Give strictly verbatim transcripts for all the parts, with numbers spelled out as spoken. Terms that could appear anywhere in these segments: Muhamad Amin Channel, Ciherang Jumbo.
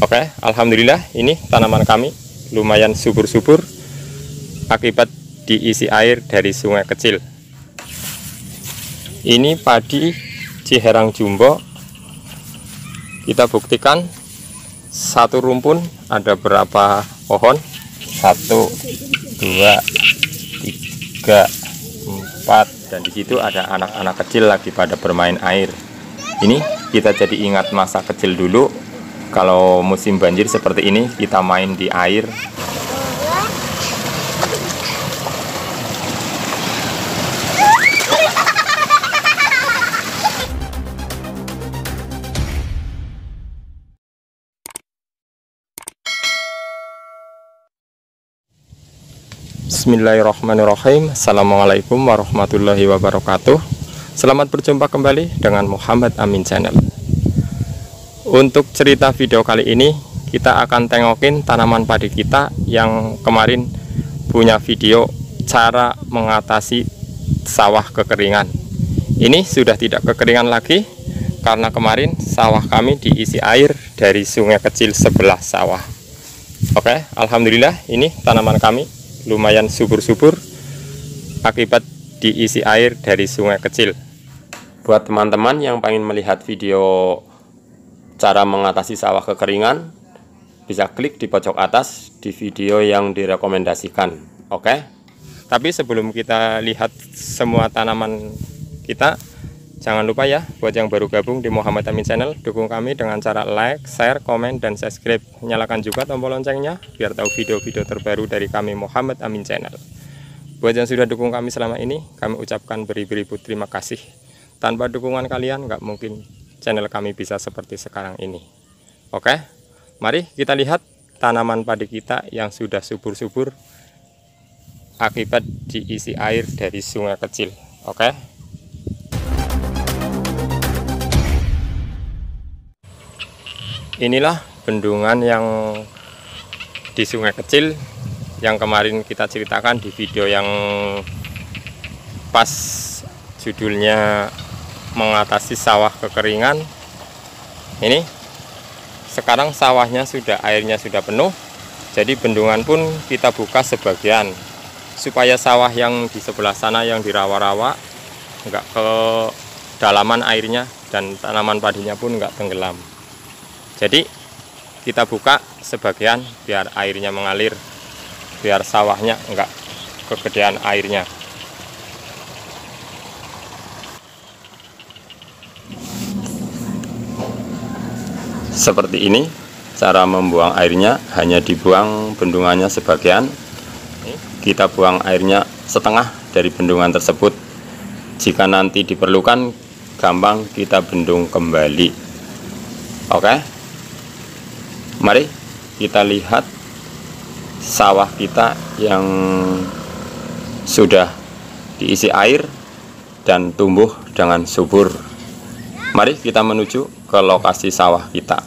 Oke, alhamdulillah ini tanaman kami lumayan subur-subur akibat diisi air dari sungai kecil. Ini padi Ciherang Jumbo. Kita buktikan satu rumpun ada berapa pohon? Satu, dua, tiga, empat, dan di situ ada anak-anak kecil lagi pada bermain air. Ini kita jadi ingat masa kecil dulu. Kalau musim banjir seperti ini kita main di air. Bismillahirrahmanirrahim. Assalamualaikum warahmatullahi wabarakatuh. Selamat berjumpa kembali dengan Muhamad Amin Channel. Untuk cerita video kali ini, kita akan tengokin tanaman padi kita yang kemarin punya video cara mengatasi sawah kekeringan. Ini sudah tidak kekeringan lagi karena kemarin sawah kami diisi air dari sungai kecil sebelah sawah. Oke, alhamdulillah ini tanaman kami lumayan subur-subur akibat diisi air dari sungai kecil. Buat teman-teman yang pengen melihat video cara mengatasi sawah kekeringan, bisa klik di pojok atas di video yang direkomendasikan. Oke? Tapi sebelum kita lihat semua tanaman kita, jangan lupa ya buat yang baru gabung di Muhamad Amin Channel, dukung kami dengan cara like, share, komen, dan subscribe. Nyalakan juga tombol loncengnya biar tahu video-video terbaru dari kami Muhamad Amin Channel. Buat yang sudah dukung kami selama ini, kami ucapkan beribu-ribu terima kasih. Tanpa dukungan kalian nggak mungkin channel kami bisa seperti sekarang ini. Oke, mari kita lihat tanaman padi kita yang sudah subur-subur akibat diisi air dari sungai kecil. Oke. Inilah bendungan yang di sungai kecil yang kemarin kita ceritakan di video yang pas judulnya mengatasi sawah kekeringan. Ini sekarang sawahnya sudah, airnya sudah penuh, jadi bendungan pun kita buka sebagian supaya sawah yang di sebelah sana yang dirawa-rawa nggak kedalaman airnya dan tanaman padinya pun nggak tenggelam. Jadi kita buka sebagian biar airnya mengalir, biar sawahnya enggak kegedean airnya. Seperti ini cara membuang airnya, hanya dibuang bendungannya sebagian. Kita buang airnya setengah dari bendungan tersebut. Jika nanti diperlukan, gampang kita bendung kembali. Oke? Mari kita lihat sawah kita yang sudah diisi air dan tumbuh dengan subur. Mari kita menuju ke lokasi sawah kita.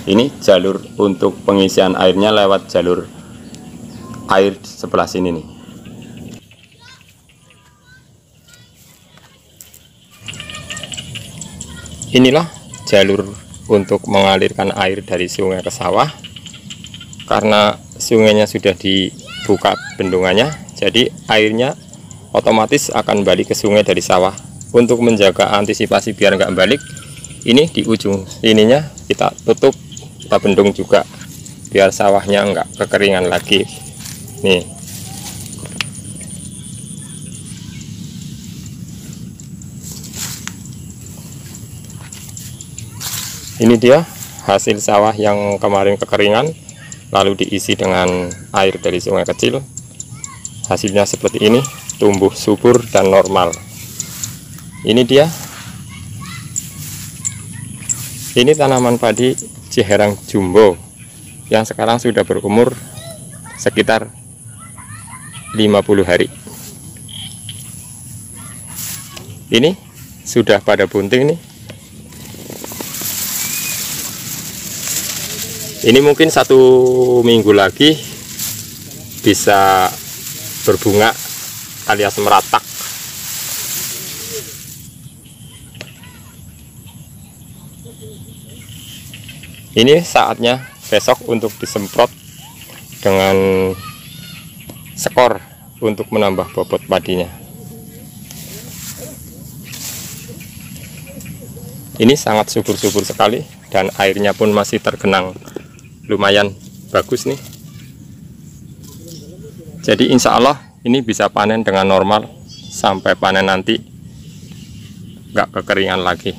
Ini jalur untuk pengisian airnya lewat jalur air sebelah sini nih. Inilah jalur untuk mengalirkan air dari sungai ke sawah. Karena sungainya sudah dibuka bendungannya, jadi airnya otomatis akan balik ke sungai dari sawah. Untuk menjaga antisipasi biar nggak balik, ini di ujung ininya kita tutup, kita bendung juga biar sawahnya nggak kekeringan lagi. Nih, ini dia hasil sawah yang kemarin kekeringan lalu diisi dengan air dari sungai kecil. Hasilnya seperti ini, tumbuh subur dan normal. Ini dia, ini tanaman padi Ciherang Jumbo yang sekarang sudah berumur sekitar lima puluh hari. Ini sudah pada bunting nih. Ini mungkin satu minggu lagi bisa berbunga alias meratak. Ini saatnya besok untuk disemprot dengan sekor untuk menambah bobot padinya. Ini sangat subur-subur sekali dan airnya pun masih tergenang lumayan bagus nih. Jadi insya Allah ini bisa panen dengan normal sampai panen nanti nggak kekeringan lagi.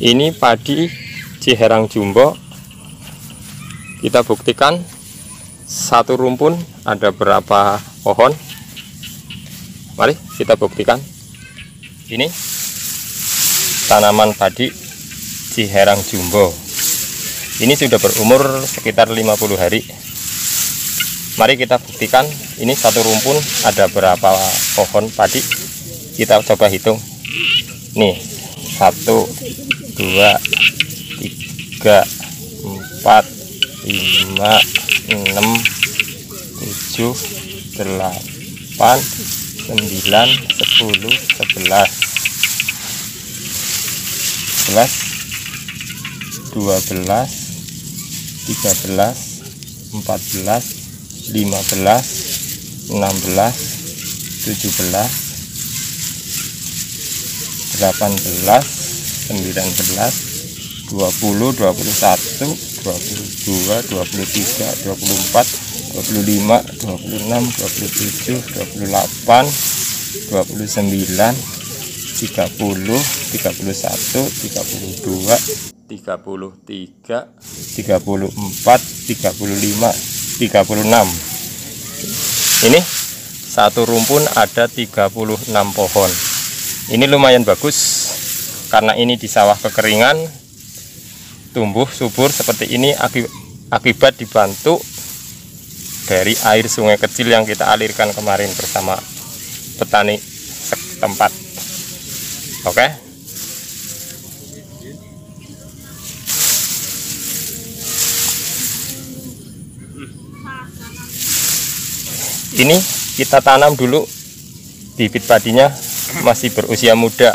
Ini padi Ciherang Jumbo, kita buktikan satu rumpun ada berapa pohon. Mari kita buktikan. Ini tanaman padi Ciherang Jumbo, ini sudah berumur sekitar lima puluh hari. Mari kita buktikan ini satu rumpun ada berapa pohon padi. Kita coba hitung nih, satu, dua, tiga, empat, lima, enam, tujuh, delapan, sembilan, sepuluh, sebelas, sebelas, dua belas, tiga belas, empat belas, lima belas, tujuh belas, delapan belas, sembilan belas, dua puluh, dua puluh satu, dua puluh dua, dua puluh tiga, dua puluh empat, dua puluh lima, dua puluh enam, dua puluh tujuh, dua puluh delapan, dua puluh sembilan, tiga puluh, tiga puluh empat, tiga puluh lima, tiga puluh enam. Ini satu rumpun ada tiga puluh enam pohon. Ini lumayan bagus karena ini di sawah kekeringan, tumbuh subur seperti ini akibat dibantu dari air sungai kecil yang kita alirkan kemarin bersama petani setempat. Oke. Ini kita tanam dulu bibit padinya, masih berusia muda,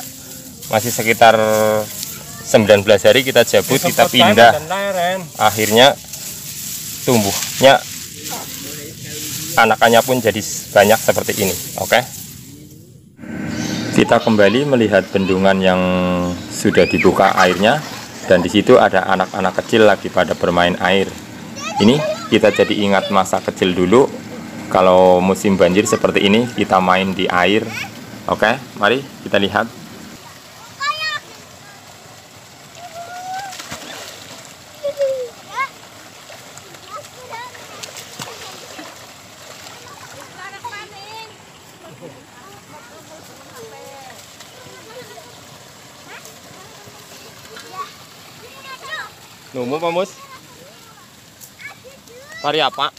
masih sekitar sembilan belas hari kita jabut, kita pindah. Akhirnya tumbuhnya anakannya pun jadi banyak seperti ini. Oke. Okay. Kita kembali melihat bendungan yang sudah dibuka airnya dan di situ ada anak-anak kecil lagi pada bermain air. Ini kita jadi ingat masa kecil dulu kalau musim banjir seperti ini kita main di air. Oke, okay, mari kita lihat. Numu pamus, pari apa?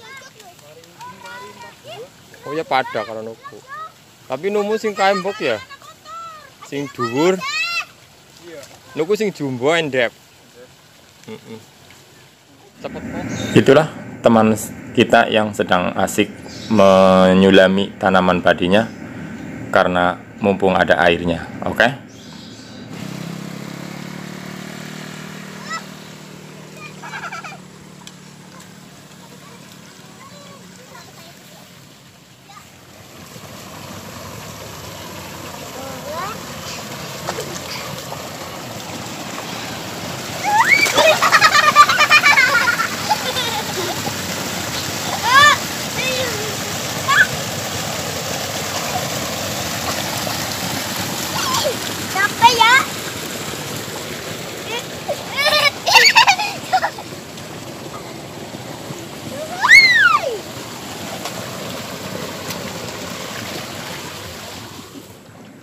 Oh ya pada kalau nuku. Tapi numu sing kembok ya, sing dhuwur. Nuku sing jumbo endep. Itulah teman kita yang sedang asik menyulami tanaman padinya karena mumpung ada airnya. Oke. Okay?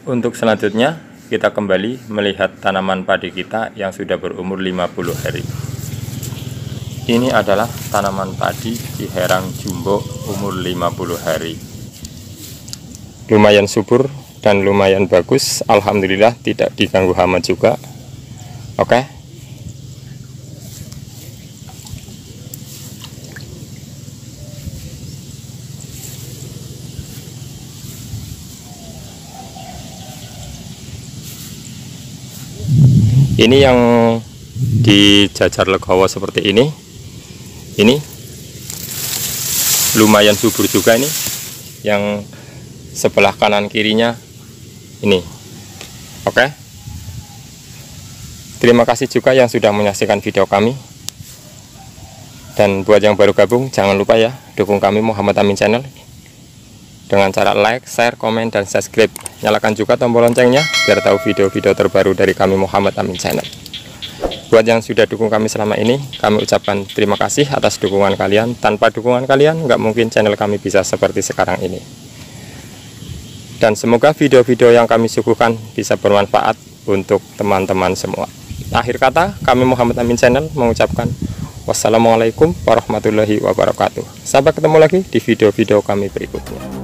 Untuk selanjutnya, kita kembali melihat tanaman padi kita yang sudah berumur lima puluh hari. Ini adalah tanaman padi Ciherang Jumbo umur lima puluh hari. Lumayan subur dan lumayan bagus. Alhamdulillah tidak diganggu hama juga. Oke. Ini yang dijajar legawa seperti ini, ini lumayan subur juga ini. Yang sebelah kanan kirinya ini. Oke. Terima kasih juga yang sudah menyaksikan video kami. Dan buat yang baru gabung, jangan lupa ya, dukung kami Muhamad Amin Channel dengan cara like, share, komen, dan subscribe. Nyalakan juga tombol loncengnya biar tahu video-video terbaru dari kami Muhamad Amin Channel. Buat yang sudah dukung kami selama ini, kami ucapkan terima kasih atas dukungan kalian. Tanpa dukungan kalian, nggak mungkin channel kami bisa seperti sekarang ini. Dan semoga video-video yang kami suguhkan bisa bermanfaat untuk teman-teman semua. Akhir kata, kami Muhamad Amin Channel mengucapkan wassalamualaikum warahmatullahi wabarakatuh. Sampai ketemu lagi di video-video kami berikutnya.